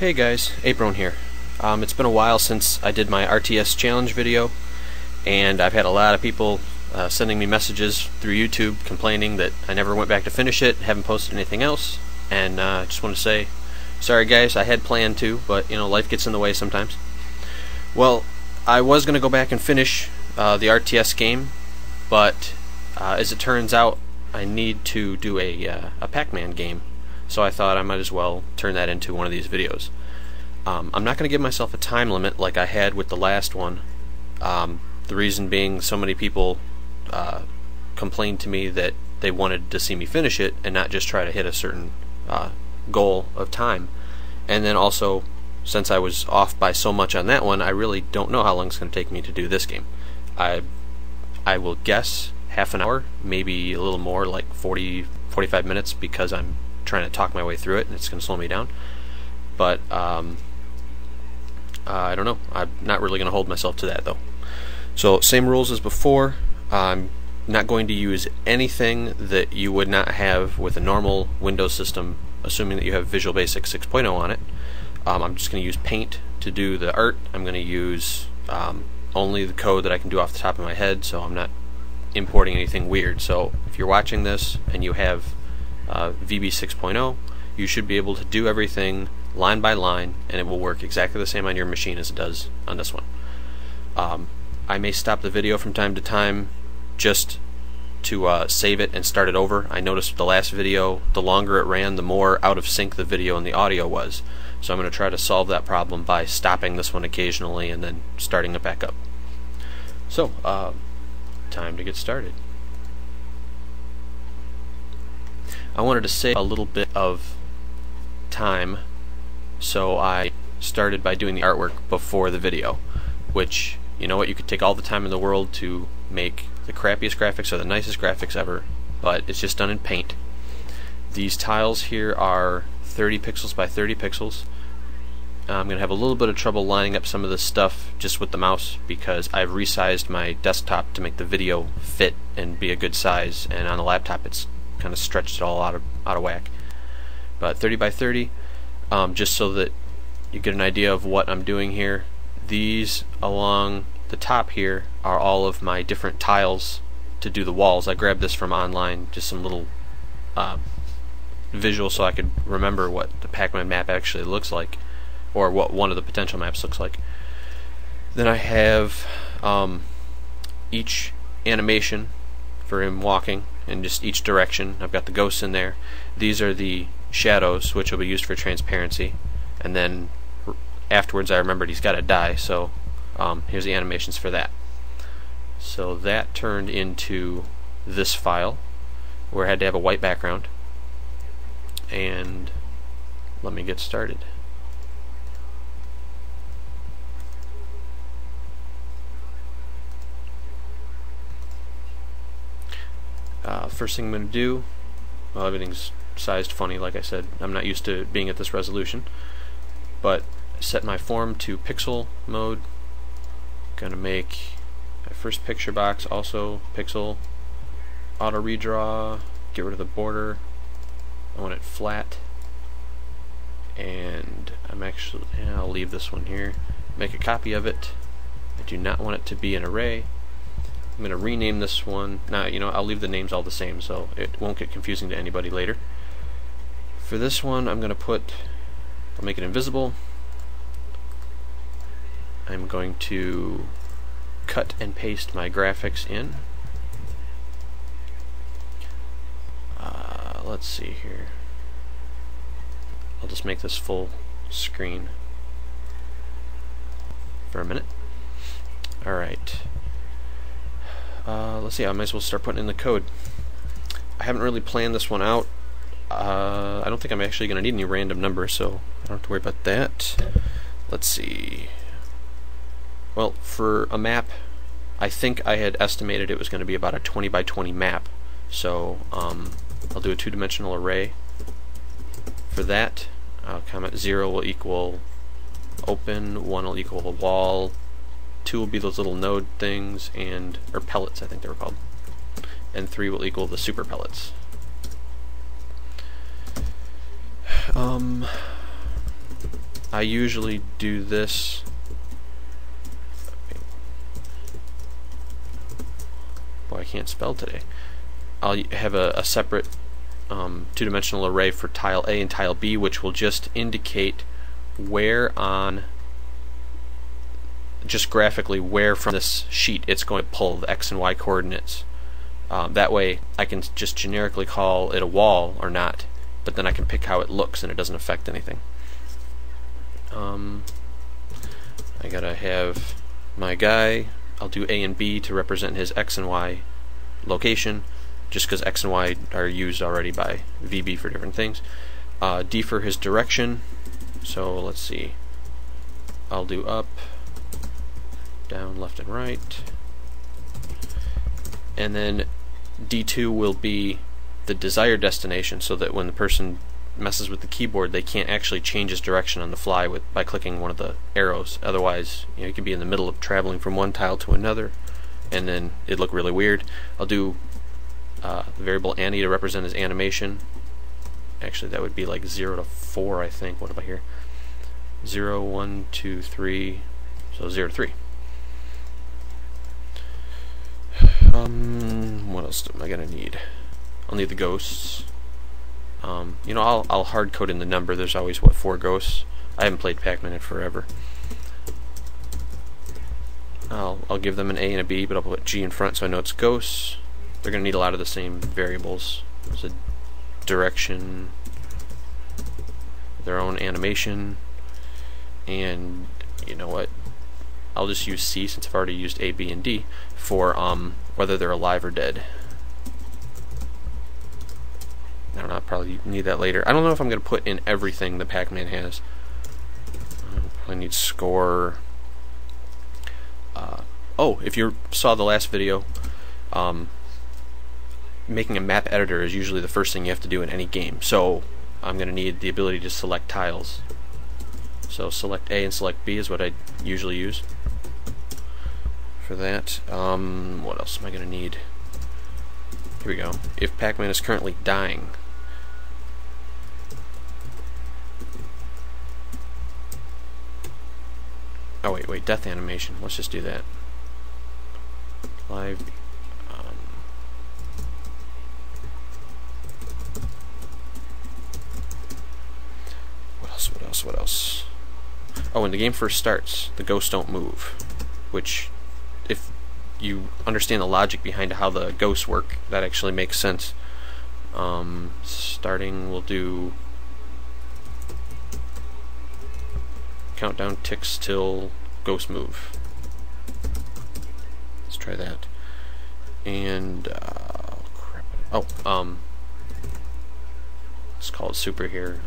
Hey guys, Aprone here. It's been a while since I did my RTS challenge video, and I've had a lot of people sending me messages through YouTube complaining that I never went back to finish it, haven't posted anything else, and I just want to say sorry guys, I had planned to, but you know, life gets in the way sometimes. Well, I was going to go back and finish the RTS game, but as it turns out, I need to do a Pac-Man game. So I thought I might as well turn that into one of these videos. I'm not going to give myself a time limit like I had with the last one. The reason being, so many people complained to me that they wanted to see me finish it and not just try to hit a certain goal of time. And then also, since I was off by so much on that one, I really don't know how long it's going to take me to do this game. I will guess half an hour, maybe a little more, like 45 minutes, because I'm trying to talk my way through it and it's going to slow me down. But I don't know, I'm not really going to hold myself to that though. So same rules as before. I'm not going to use anything that you would not have with a normal Windows system, assuming that you have Visual Basic 6.0 on it. I'm just going to use Paint to do the art. I'm going to use only the code that I can do off the top of my head, so I'm not importing anything weird. So if you're watching this and you have VB 6.0, you should be able to do everything line by line, and it will work exactly the same on your machine as it does on this one. I may stop the video from time to time just to save it and start it over. I noticed the last video, the longer it ran, the more out of sync the video and the audio was. So I'm going to try to solve that problem by stopping this one occasionally and then starting it back up. So, time to get started. I wanted to save a little bit of time, so I started by doing the artwork before the video, which, you know what, you could take all the time in the world to make the crappiest graphics or the nicest graphics ever, but it's just done in Paint. These tiles here are 30 pixels by 30 pixels. I'm going to have a little bit of trouble lining up some of this stuff just with the mouse, because I've resized my desktop to make the video fit and be a good size, and on the laptop it's kind of stretched it all out of whack. But 30 by 30, just so that you get an idea of what I'm doing here. These along the top here are all of my different tiles to do the walls. I grabbed this from online, just some little visual so I could remember what the Pac-Man map actually looks like, or what one of the potential maps looks like. Then I have each animation for him walking in just each direction. I've got the ghosts in there. These are the shadows, which will be used for transparency, and then afterwards I remembered he's got to die, so here's the animations for that. So that turned into this file where I had to have a white background, and let me get started. First thing I'm going to do, well, everything's sized funny, like I said, I'm not used to being at this resolution, but set my form to pixel mode. Gonna make my first picture box also pixel, auto redraw, get rid of the border, I want it flat, and I'm actually, I'll leave this one here, make a copy of it. I do not want it to be an array. I'm going to rename this one. Now, you know, I'll leave the names all the same so it won't get confusing to anybody later. For this one, I'm going to put, I'll make it invisible. I'm going to cut and paste my graphics in. Let's see here. I'll just make this full screen for a minute. Alright. Let's see, I might as well start putting in the code. I haven't really planned this one out. I don't think I'm actually going to need any random numbers, so I don't have to worry about that. Let's see. Well, for a map, I think I had estimated it was going to be about a 20 by 20 map. So I'll do a two-dimensional array. For that, comment 0 will equal open, 1 will equal the wall, 2 will be those little node things, and or pellets I think they were called, and 3 will equal the super pellets. I usually do this. Boy, I can't spell today. I'll have a separate two-dimensional array for tile A and tile B, which will just indicate where on, just graphically, where from this sheet it's going to pull the X and Y coordinates. That way I can just generically call it a wall or not, but then I can pick how it looks and it doesn't affect anything. I gotta have my guy. I'll do A and B to represent his X and Y location, just because X and Y are used already by VB for different things. D for his direction, so let's see, I'll do up, down, left and right, and then D2 will be the desired destination, so that when the person messes with the keyboard they can't actually change his direction on the fly by clicking one of the arrows. Otherwise, you know, you can be in the middle of traveling from one tile to another and then it'd look really weird. I'll do the variable Annie to represent his animation. Actually, that would be like 0 to 4, I think. What about here? 0, 1, 2, 3, so 0 to 3. What else am I going to need? I'll need the ghosts. You know, I'll hard code in the number. There's always, what, 4 ghosts? I haven't played Pac-Man in forever. I'll give them an A and a B, but I'll put G in front so I know it's ghosts. They're going to need a lot of the same variables. There's a direction, their own animation, and you know what? I'll just use C, since I've already used A, B, and D, for whether they're alive or dead. I don't know, I'll probably need that later. I don't know if I'm going to put in everything that Pac-Man has. I'll probably need score. Oh, if you saw the last video, making a map editor is usually the first thing you have to do in any game, so I'm going to need the ability to select tiles. So select A and select B is what I usually use for that. What else am I going to need? Here we go. If Pac-Man is currently dying. Oh wait, death animation. Let's just do that. Live. What else? Oh, when the game first starts, the ghosts don't move, which, if you understand the logic behind how the ghosts work, that actually makes sense. Starting, we'll do countdown ticks till ghosts move. Let's try that. And crap. Let's call it super here.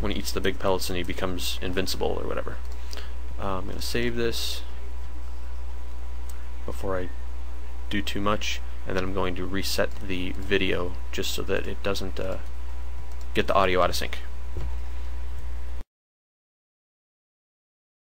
When he eats the big pellets and he becomes invincible or whatever. I'm going to save this before I do too much, and then I'm going to reset the video just so that it doesn't get the audio out of sync.